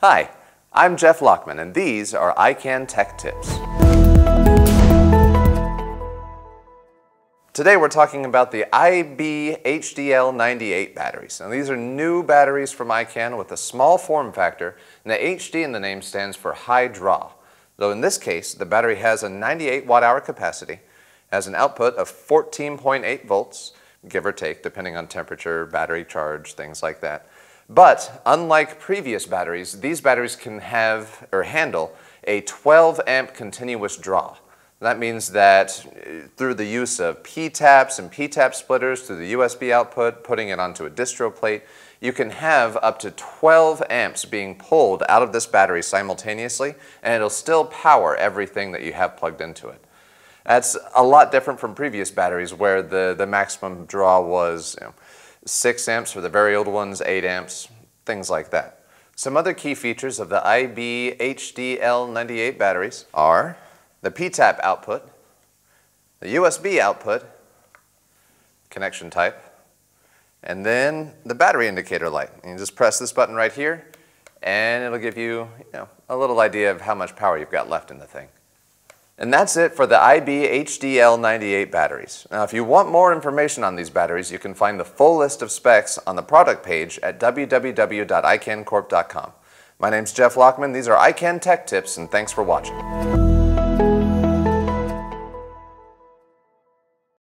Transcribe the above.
Hi, I'm Jeff Lachman, and these are ICANN Tech Tips. Today we're talking about the IB-HDL98 batteries. Now these are new batteries from ICANN with a small form factor, and the HD in the name stands for high draw. Though in this case, the battery has a 98 watt-hour capacity, has an output of 14.8 volts, give or take, depending on temperature, battery charge, things like that. But unlike previous batteries, these batteries can have or handle a 12 amp continuous draw. That means that through the use of P-taps and P-tap splitters, through the USB output, putting it onto a distro plate, you can have up to 12 amps being pulled out of this battery simultaneously, and it'll still power everything that you have plugged into it. That's a lot different from previous batteries where the maximum draw was 6 amps for the very old ones, 8 amps, things like that. Some other key features of the IB-HDL98 batteries are the P-tap output, the USB output, connection type, and then the battery indicator light. And you just press this button right here, and it'll give you, a little idea of how much power you've got left in the thing. And that's it for the IB-HDL98 batteries. Now, if you want more information on these batteries, you can find the full list of specs on the product page at www.icancorp.com. My name's Jeff Lachman. These are ICANN Tech Tips, and thanks for watching.